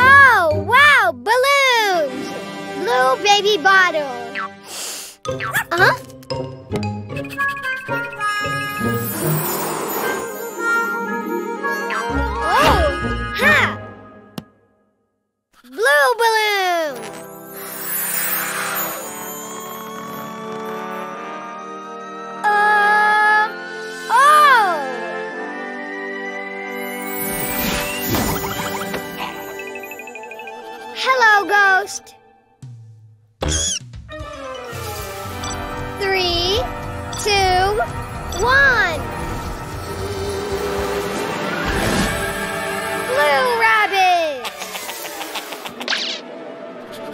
Oh, wow, balloons! Blue baby bottle. Huh? Oh, ha! Blue balloon! Hello, ghost. 3, 2, 1. Blue rabbit.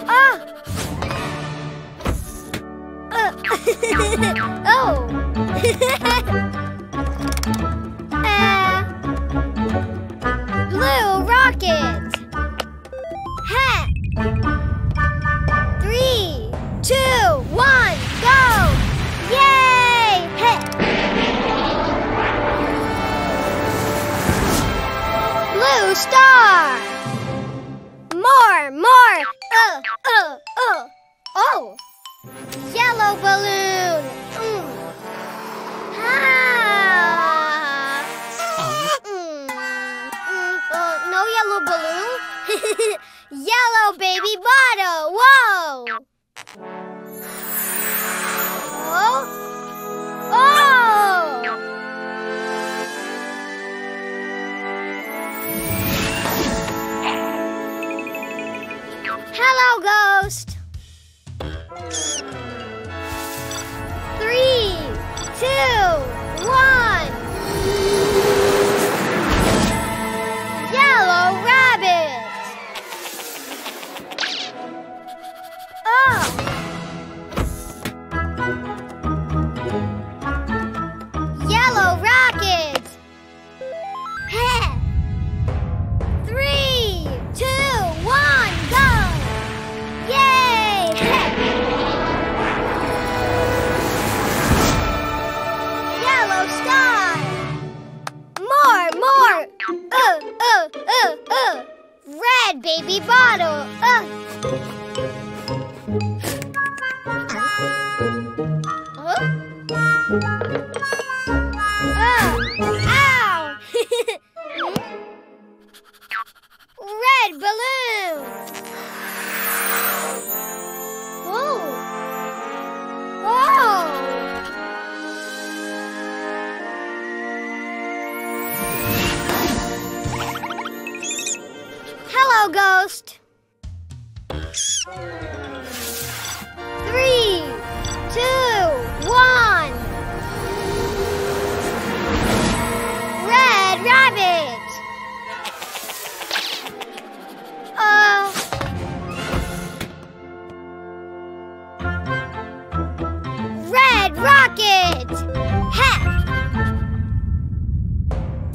Ah. Oh. Blue rocket. 3, 2, 1, go! Yay! Hit! Blue star! More! Oh! Yellow balloon! No yellow balloon? Yellow baby bottle! Whoa! Oh! Hello, ghost! 3, 2, 1! Yellow rabbit! Oh! Yellow rocket! 3, 2, 1, go! Yay! Yellow star! More! Red baby bottle! Ow! Red balloon! Whoa! Hello, ghost! 3, 2, 1! Red rabbit! Red rocket! Ha!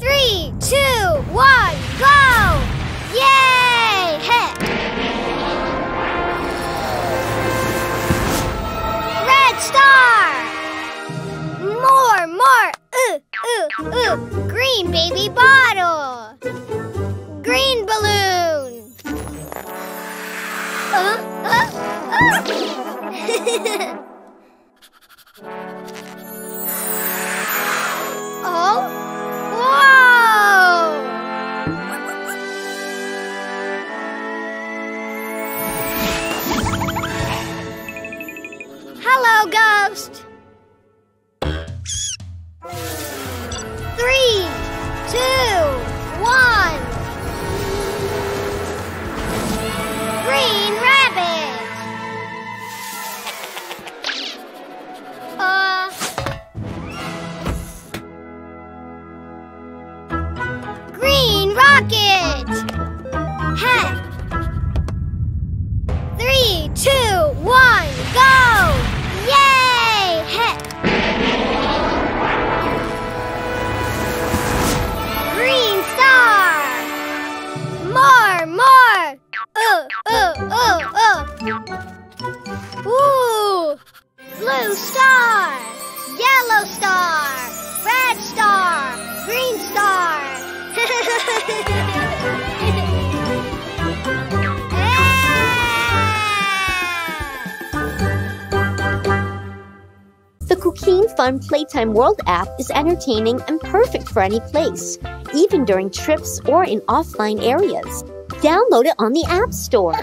3, 2, 1, go! Yay! Ha! Star! More! Green baby bottle! Green balloon! Oh! Hello, ghost! 3, 2, 1! Green rabbit! Green rocket! Ha! 3, 2, 1, go! Yay! Heh. Green star! More! Ooh! Blue star! Yellow star, red star, green star. The Cookeen Fun Playtime World app is entertaining and perfect for any place, even during trips or in offline areas. Download it on the App Store.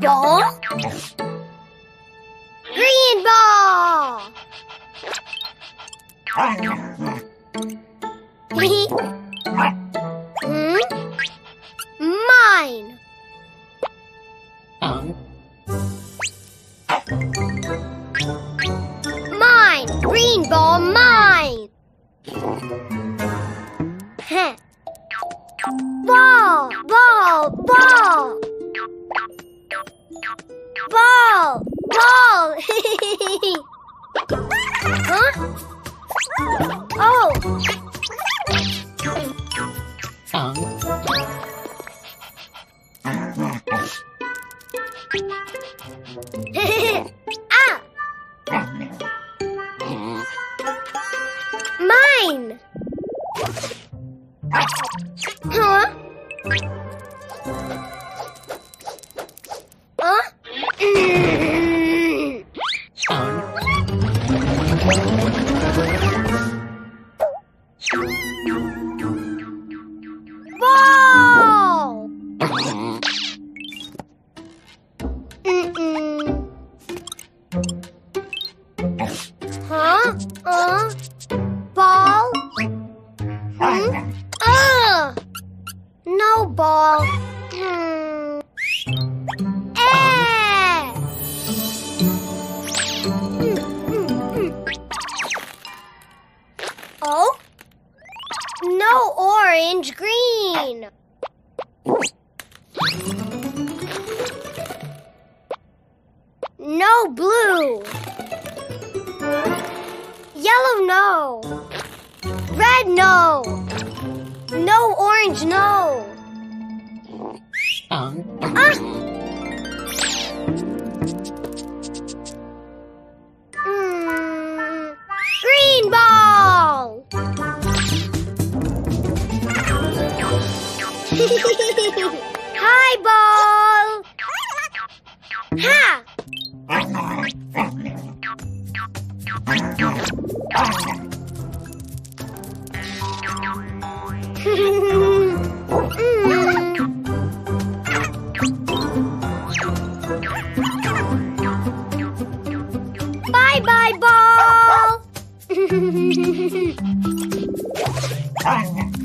Doll, green ball, mine, mine, green ball, mine, ball, ball, ball. Ball! Ball! Huh? Oh! Ah! Mine! Huh? Ball? No ball. Oh? No orange, green. No blue. Yellow, no. Red, no. No orange, no. Ah! Green ball! Hi, ball! Ha! Bye-bye, ball!